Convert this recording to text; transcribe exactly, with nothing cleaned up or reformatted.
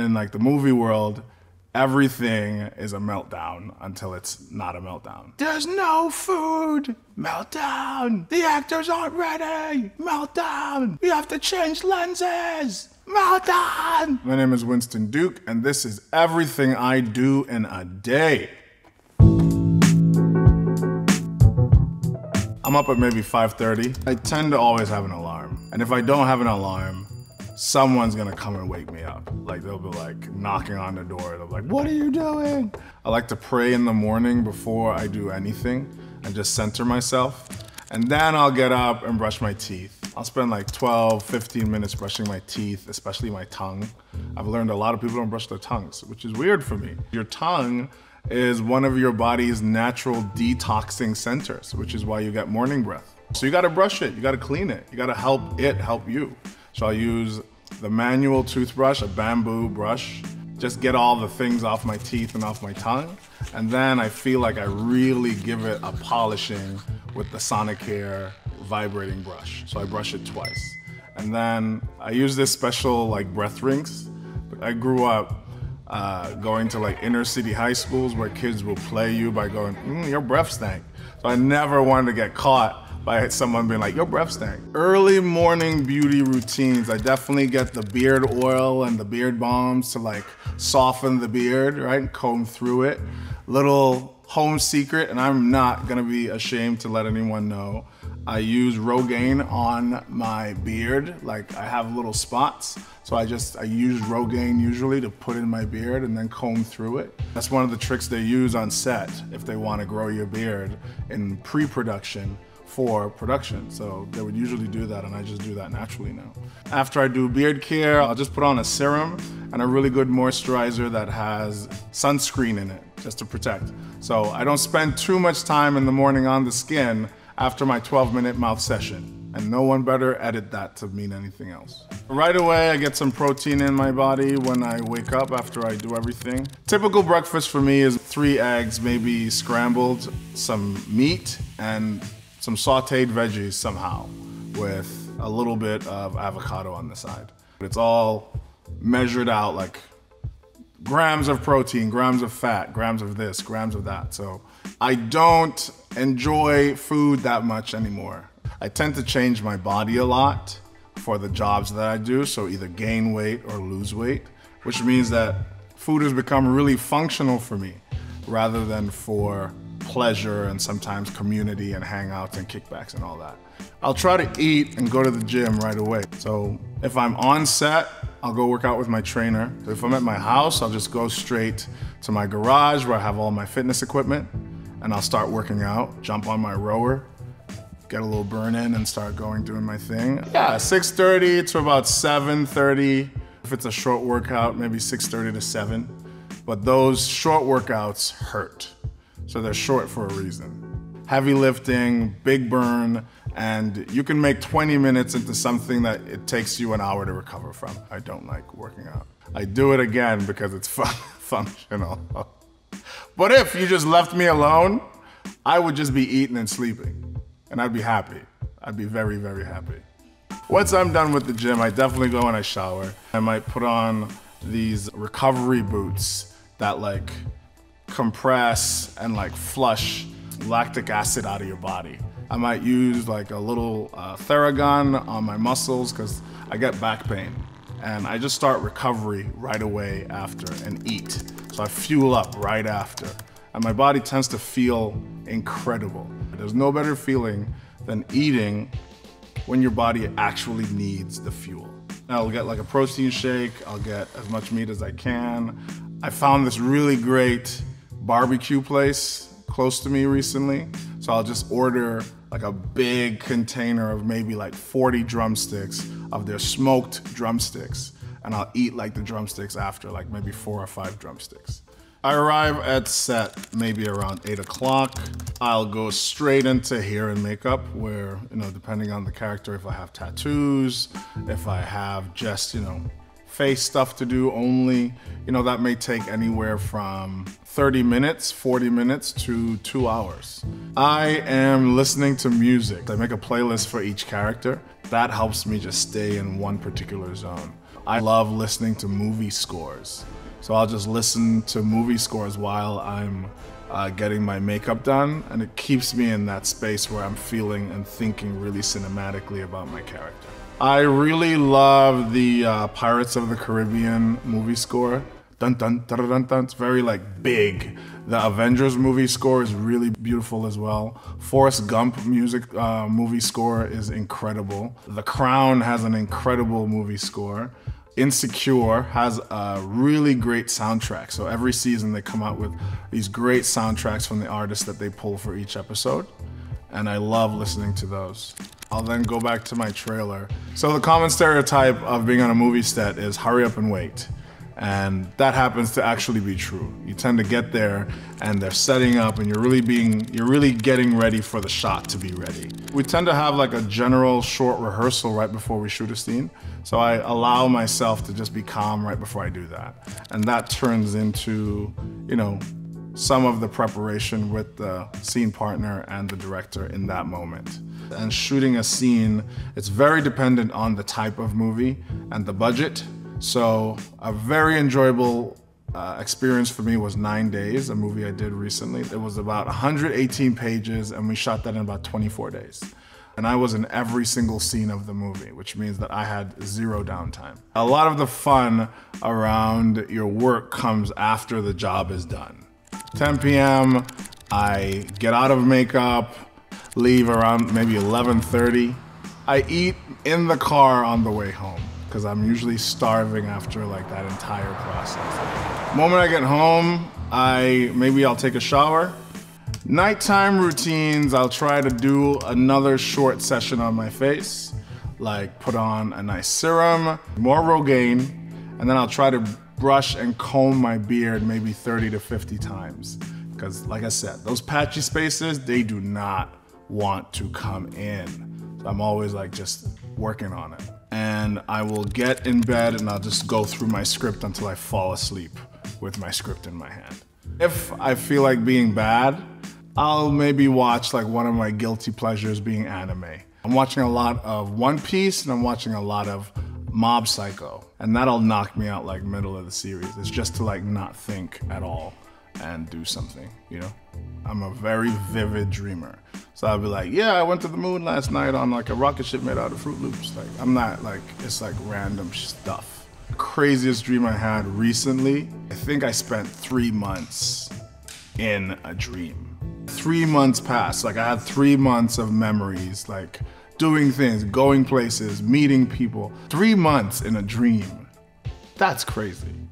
And in like the movie world, everything is a meltdown until it's not a meltdown. There's no food! Meltdown! The actors aren't ready! Meltdown! We have to change lenses! Meltdown! My name is Winston Duke, and this is everything I do in a day. I'm up at maybe five thirty. I tend to always have an alarm. And if I don't have an alarm, someone's gonna come and wake me up. Like they'll be like knocking on the door. They'll be like, what are you doing? I like to pray in the morning before I do anything and just center myself. And then I'll get up and brush my teeth. I'll spend like twelve, fifteen minutes brushing my teeth, especially my tongue. I've learned a lot of people don't brush their tongues, which is weird for me. Your tongue is one of your body's natural detoxing centers, which is why you get morning breath. So you gotta brush it, you gotta clean it, you gotta help it help you. So I'll use the manual toothbrush, a bamboo brush, just get all the things off my teeth and off my tongue. And then I feel like I really give it a polishing with the Sonicare vibrating brush. So I brush it twice. And then I use this special like breath rinse. I grew up uh, going to like inner city high schools where kids will play you by going, mm, your breath stank. So I never wanted to get caught by someone being like, your breath stank. Early morning beauty routines, I definitely get the beard oil and the beard balms to like soften the beard, right? Comb through it. Little home secret, and I'm not gonna be ashamed to let anyone know. I use Rogaine on my beard. Like I have little spots. So I just, I use Rogaine usually to put in my beard and then comb through it. That's one of the tricks they use on set if they wanna grow your beard in pre-production for production. So they would usually do that, and I just do that naturally now. After I do beard care, I'll just put on a serum and a really good moisturizer that has sunscreen in it, just to protect. So I don't spend too much time in the morning on the skin after my twelve minute mouth session. And no one better edit that to mean anything else. Right away, I get some protein in my body when I wake up after I do everything. Typical breakfast for me is three eggs, maybe scrambled, some meat, and some sauteed veggies somehow with a little bit of avocado on the side. It's all measured out, like grams of protein, grams of fat, grams of this, grams of that. So I don't enjoy food that much anymore. I tend to change my body a lot for the jobs that I do, so either gain weight or lose weight, which means that food has become really functional for me rather than for pleasure and sometimes community and hangouts and kickbacks and all that. I'll try to eat and go to the gym right away. So if I'm on set, I'll go work out with my trainer. If I'm at my house, I'll just go straight to my garage where I have all my fitness equipment, and I'll start working out, jump on my rower, get a little burn in and start going doing my thing. Yeah, six thirty to about seven thirty. If it's a short workout, maybe six thirty to seven. But those short workouts hurt. So they're short for a reason. Heavy lifting, big burn, and you can make twenty minutes into something that it takes you an hour to recover from. I don't like working out. I do it again because it's fun functional. But if you just left me alone, I would just be eating and sleeping, and I'd be happy. I'd be very, very happy. Once I'm done with the gym, I definitely go and I shower. I might put on these recovery boots that like, compress and like flush lactic acid out of your body. I might use like a little uh, Theragun on my muscles because I get back pain, and I just start recovery right away after and eat. So I fuel up right after, and my body tends to feel incredible. There's no better feeling than eating when your body actually needs the fuel. I'll get like a protein shake, I'll get as much meat as I can. I found this really great barbecue place close to me recently. So I'll just order like a big container of maybe like forty drumsticks of their smoked drumsticks. And I'll eat like the drumsticks after, like maybe four or five drumsticks. I arrive at set maybe around eight o'clock. I'll go straight into hair and makeup where, you know, depending on the character, if I have tattoos, if I have just, you know, face stuff to do only, you know, that may take anywhere from thirty minutes, forty minutes to two hours. I am listening to music. I make a playlist for each character. That helps me just stay in one particular zone. I love listening to movie scores. So I'll just listen to movie scores while I'm uh, getting my makeup done, and it keeps me in that space where I'm feeling and thinking really cinematically about my character. I really love the uh, Pirates of the Caribbean movie score. Dun, dun, dun, dun, dun. It's very like big. The Avengers movie score is really beautiful as well. Forrest Gump music uh, movie score is incredible. The Crown has an incredible movie score. Insecure has a really great soundtrack. So every season they come out with these great soundtracks from the artists that they pull for each episode. And I love listening to those. I'll then go back to my trailer. So the common stereotype of being on a movie set is hurry up and wait. And that happens to actually be true. You tend to get there and they're setting up and you're really being, you're really getting ready for the shot to be ready. We tend to have like a general short rehearsal right before we shoot a scene. So I allow myself to just be calm right before I do that. And that turns into, you know, some of the preparation with the scene partner and the director in that moment. And shooting a scene, it's very dependent on the type of movie and the budget. So a very enjoyable uh, experience for me was Nine Days, a movie I did recently. It was about one hundred eighteen pages and we shot that in about twenty-four days. And I was in every single scene of the movie, which means that I had zero downtime. A lot of the fun around your work comes after the job is done. ten p m, I get out of makeup, leave around maybe eleven thirty. I eat in the car on the way home, because I'm usually starving after like that entire process. The moment I get home, I maybe I'll take a shower. Nighttime routines, I'll try to do another short session on my face, like put on a nice serum, more Rogaine, and then I'll try to brush and comb my beard maybe thirty to fifty times. Because like I said, those patchy spaces, they do not want to come in. So I'm always like just working on it. And I will get in bed and I'll just go through my script until I fall asleep with my script in my hand. If I feel like being bad, I'll maybe watch like one of my guilty pleasures being anime. I'm watching a lot of One Piece and I'm watching a lot of Mob Psycho. And that'll knock me out like middle of the series. It's just to like not think at all and do something, you know? I'm a very vivid dreamer. So I'll be like, yeah, I went to the moon last night on like a rocket ship made out of Fruit Loops. Like, I'm not like, it's like random stuff. The craziest dream I had recently, I think I spent three months in a dream. Three months passed, like I had three months of memories, like doing things, going places, meeting people. Three months in a dream, that's crazy.